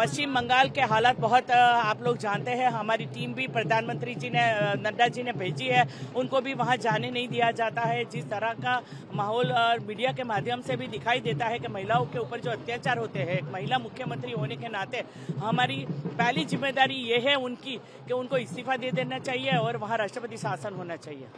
पश्चिम बंगाल के हालात बहुत आप लोग जानते हैं। हमारी टीम भी प्रधानमंत्री जी ने, नड्डा जी ने भेजी है, उनको भी वहां जाने नहीं दिया जाता है। जिस तरह का माहौल मीडिया के माध्यम से भी दिखाई देता है कि महिलाओं के ऊपर जो अत्याचार होते हैं, एक महिला मुख्यमंत्री होने के नाते हमारी पहली जिम्मेदारी ये है उनकी कि उनको इस्तीफा दे देना चाहिए और वहाँ राष्ट्रपति शासन होना चाहिए।